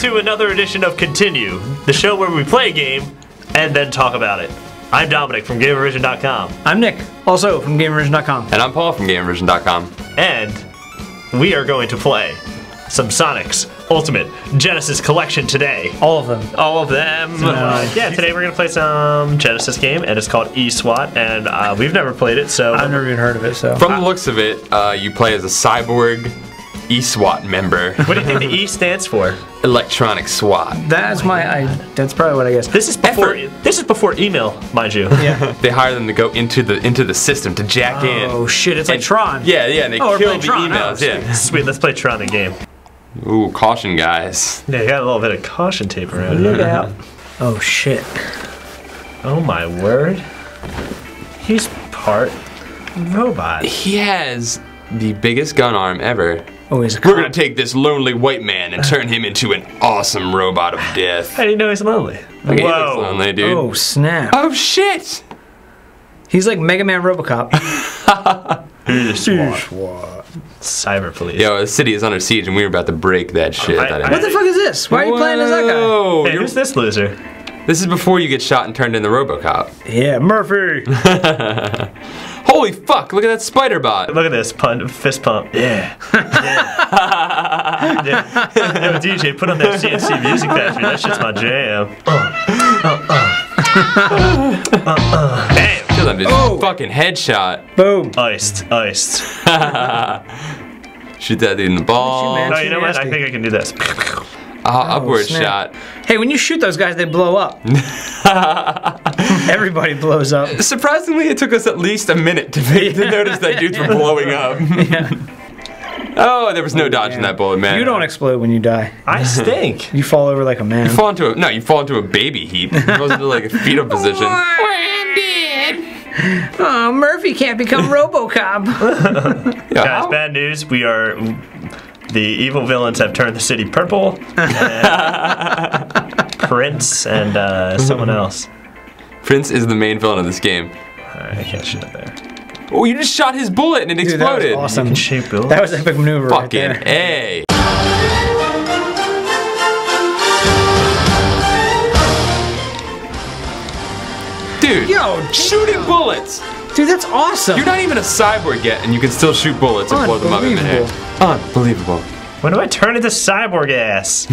back to another edition of Continue, the show where we play a game and then talk about it. I'm Dominic from GamerVision.com. I'm Nick, also from GamerVision.com. And I'm Paul from GamerVision.com. And we are going to play some Sonic's Ultimate Genesis Collection today. All of them. All of them. Yeah, today we're going to play some Genesis game, and it's called E-SWAT, and we've never played it, so... I've never even heard of it, so... From the looks of it, you play as a cyborg E-SWAT member. What do you think the E stands for? Electronic SWAT. That's that's probably what I guess. This is before effort. This is before email, mind you. Yeah. They hire them to go into the system to jack in. Oh shit! It's like Tron. Yeah, yeah. And they kill the emails. Yeah. Sweet. Let's play Tron again. Ooh, caution, guys. Yeah, you got a little bit of caution tape around here. Look out! Oh shit! Oh my word! He's part robot. He has the biggest gun arm ever. Oh, he's a cop. We're gonna take this lonely white man and turn him into an awesome robot of death. How do you know he's lonely? Okay, whoa. He looks lonely, dude. Oh, snap. Oh, shit! He's like Mega Man Robocop. E-SWAT. Cyber police. Yo, the city is under siege and we were about to break that shit. What the fuck is this? Why are you playing as that guy? Hey, who's this loser? This is before you get shot and turned into Robocop. Yeah, Murphy! Holy fuck, look at that spider bot. Look at this, fist pump. Yeah. Yeah. Yeah. Yo, DJ, put on that CNC music factory. That shit's my jam. Damn. Kill him, dude. Oh. Fucking headshot. Boom. Iced. Shoot that dude in the ball. No, you know what? I think I can do this. Upward snap. Shot. Hey, when you shoot those guys, they blow up. Everybody blows up. Surprisingly, it took us at least a minute to notice that dudes were blowing up. Yeah. Oh, there was no dodging that bullet, man. You don't explode when you die. I stink. You fall over like a man. You fall into a baby heap. You fall into like a fetal position. I'm dead. Oh, Murphy can't become Robocop. Guys, bad news. We are. The evil villains have turned the city purple. And Prince and someone else. Prince is the main villain of this game. I can't shoot up there. Oh, you just shot his bullet and it exploded. That was awesome. You can shoot bullets. That was an epic maneuver. Fucking right there. A. Dude, yo, shooting bullets. Dude, that's awesome. You're not even a cyborg yet, and you can still shoot bullets and blow them up in the air. Unbelievable. When do I turn into cyborg ass?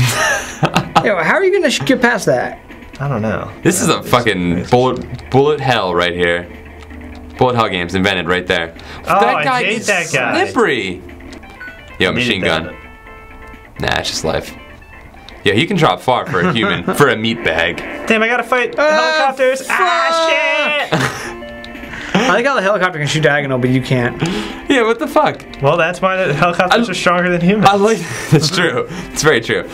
Yo, how are you gonna get past that? I don't know. This is a fucking bullet hell right here. Bullet hell game's invented right there. Oh, that guy is slippery. Yo, machine gun. Nah, it's just life. Yeah, he can drop far for a human, for a meat bag. Damn, I gotta fight helicopters. Ah, shit. I like how the helicopter can shoot diagonal, but you can't. Yeah, what the fuck? Well, that's why the helicopters are stronger than humans. That's true. It's very true.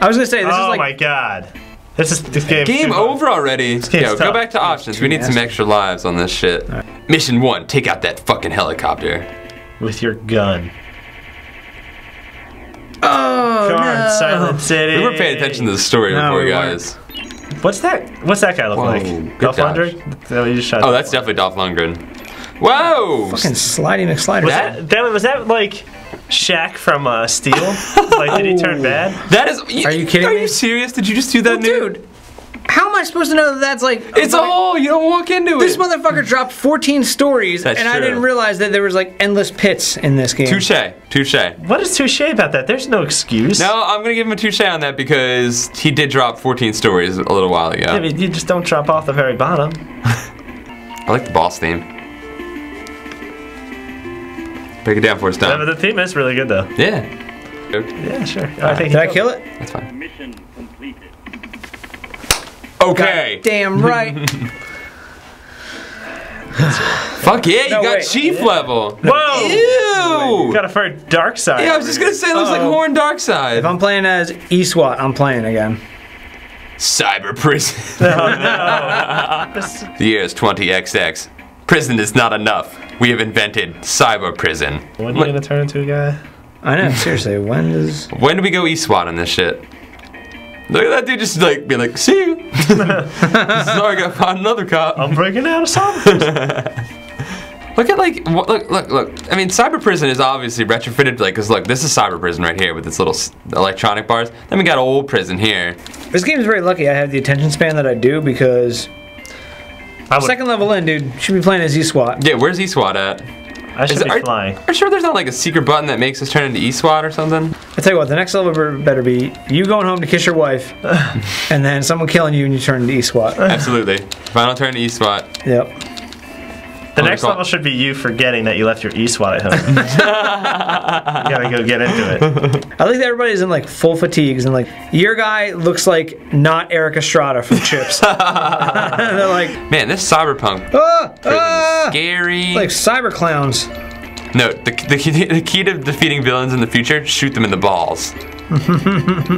I was gonna say this is like. Oh my god! This game. Game over already. Yo, go back to options. We need some extra lives on this shit. Right. Mission 1: take out that fucking helicopter with your gun. Oh, darn, Silent City. We weren't paying attention to the story before, guys. What's that guy look like? Dolph Lundgren? Oh, that's definitely Dolph Lundgren. Whoa! Fucking sliding a slider. Was that like Shaq from Steel? Like, did he turn bad? That is. Are you kidding me? Are you serious? Did you just do that, dude? How am I supposed to know that that's like... It's a hole! You don't walk into it! This motherfucker dropped 14 stories, and I didn't realize that there was like endless pits in this game. Touche. Touche. What is touche about that? There's no excuse. No, I'm gonna give him a touche on that because he did drop 14 stories a little while ago. Yeah, but you just don't drop off the very bottom. I like the boss theme. Break it down for us, Dom. The theme is really good, though. Yeah. Yeah, sure. Did I kill it? That's fine. Mission completed. Okay. God damn right. Fuck yeah, you got chief level. Whoa. Ew. You got to fight dark side. Yeah, I was just going to say it looks like Horn Dark Side. If I'm playing as E-SWAT, I'm playing again. Cyber prison. Oh, no. The year is 20XX. Prison is not enough. We have invented cyber prison. When are you going to turn into a guy? I know, seriously, when do we go E-SWAT on this shit? Look at that dude just like be like, see you. Sorry, I got another cop. I'm breaking out of something. Look at like, look. I mean, Cyber Prison is obviously retrofitted, like, cause look, this is Cyber Prison right here with its little electronic bars. Then we got Old Prison here. This game is very lucky I have the attention span that I do, because second level in, dude, should be playing as E-SWAT. Yeah, where's E-SWAT at? I should be flying. Are you sure there's not like a secret button that makes us turn into E-SWAT or something? I tell you what, the next level better be you going home to kiss your wife, and then someone killing you and you turn into E-SWAT. Absolutely. If I don't turn into E-SWAT. Yep. The next level should be you forgetting that you left your E-SWAT at home. You gotta go get into it. I think that everybody's in like full fatigues and like, your guy looks like not Eric Estrada from Chips. They're like, man, this cyberpunk is scary. Like cyber clowns. No, the key to defeating villains in the future, shoot them in the balls.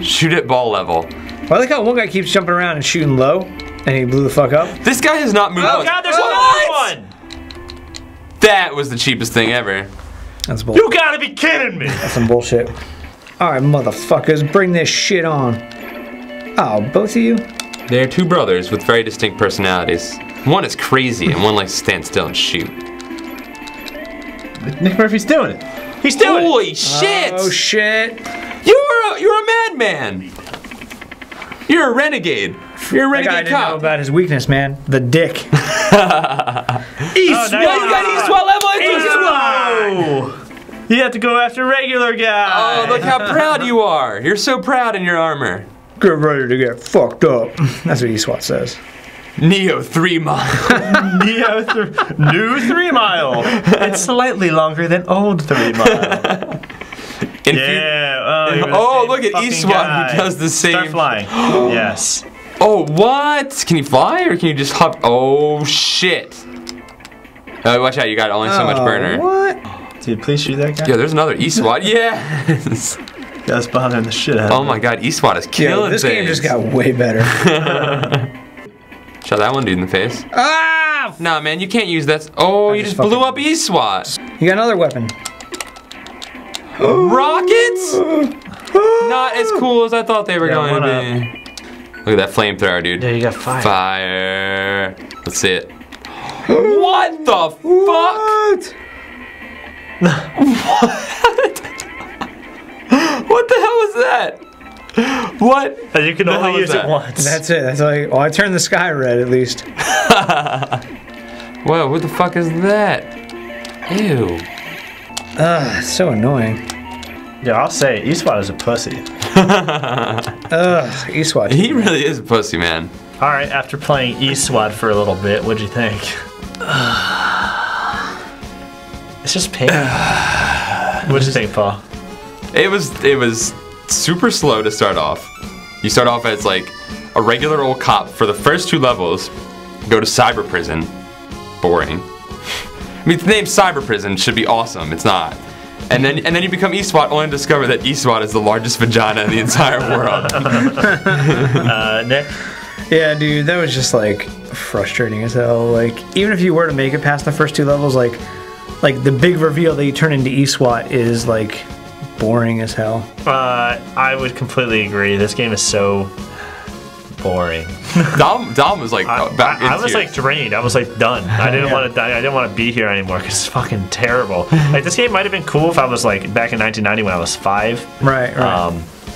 Shoot at ball level. Well, I like how one guy keeps jumping around and shooting low, and he blew the fuck up. This guy has not moved. Oh god, there's another one! That was the cheapest thing ever. That's bullshit. You gotta be kidding me! That's some bullshit. Alright, motherfuckers, bring this shit on. Oh, both of you? They are two brothers with very distinct personalities. One is crazy, and one likes to stand still and shoot. But Nick Murphy's doing it. He's doing it! Holy shit! Oh shit! You're a madman! You're a renegade. You're a renegade cop. I didn't know about his weakness, man. The dick. East. You have to go after regular guy. Oh, look how proud you are. You're so proud in your armor. Get ready to get fucked up. That's what E-SWAT says. Neo 3 Mile. Neo 3. New 3 Mile. It's slightly longer than old 3 Mile. Yeah. Oh, look at E-SWAT, who does the same. Start flying. Yes. Oh, what? Can you fly or can you just hop? Oh, shit. Oh, watch out. You got only so much burner. What? Dude, please shoot that guy. Yeah, there's another E-SWAT. Yes. That's bothering the shit out of me. Oh, my God. E-SWAT is killing things. This game just got way better. Shot that one dude in the face. Ah! Nah, man. You can't use that. Oh, you just blew up E-SWAT. You got another weapon. Rockets? Not as cool as I thought they were going to be. Look at that flamethrower, dude. Yeah, you got fire. Fire. Let's see it. What the fuck? What? What the hell was that? What? You can only use it once. That's it. That's like, well, I turned the sky red at least. Whoa, what the fuck is that? Ew. Ugh, it's so annoying. Yeah, I'll say, E-SWAT is a pussy. Ugh, E-SWAT. He really is a pussy, man. Alright, after playing E-SWAT for a little bit, what'd you think? It's just pain. What'd you think, Paul? It was super slow to start off. You start off as like a regular old cop for the first two levels, go to cyber prison. Boring. I mean, the name Cyber Prison should be awesome. It's not. And then you become E-SWAT, only to discover that E-SWAT is the largest vagina in the entire world. Nick? Yeah, dude, that was just, like, frustrating as hell. Like, even if you were to make it past the first two levels, like the big reveal that you turn into E-SWAT is, like, boring as hell. I would completely agree. This game is so boring. Dom was like, I was like drained. I was like done. I didn't want to die. I didn't want to be here anymore because it's fucking terrible. Like, this game might have been cool if I was like back in 1990 when I was 5. Right.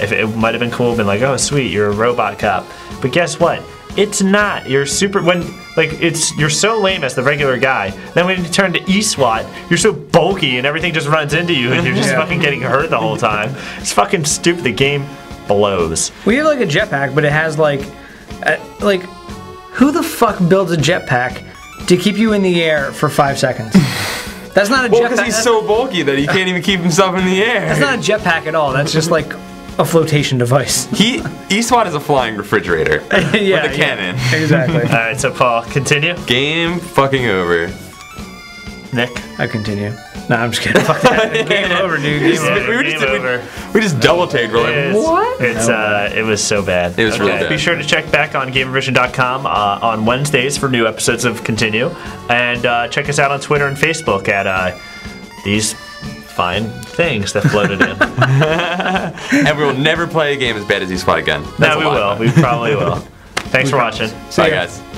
If it might have been cool, been like, oh sweet, you're a robot cop. But guess what? It's not. You're super. You're so lame as the regular guy. Then when you turn to E-SWAT, you're so bulky and everything just runs into you and you're just fucking getting hurt the whole time. It's fucking stupid. The game blows. We have like a jetpack, but it has like, who the fuck builds a jetpack to keep you in the air for 5 seconds? That's not a jetpack. Well, because he's so bulky that he can't even keep himself in the air. That's not a jetpack at all. That's just like a flotation device. E-SWAT is a flying refrigerator. Yeah, with a cannon. Exactly. All right, so Paul, continue. Game fucking over. Nick, I continue. No, I'm just kidding. Fuck that. Game over, dude. We just double take. We're like, what? It was so bad. It was really bad. Be sure to check back on GamerVision.com on Wednesdays for new episodes of Continue, and check us out on Twitter and Facebook at these fine things that floated in. And we will never play a game as bad as E-SWAT again. No, we will. We probably will. Thanks for watching. Bye, guys.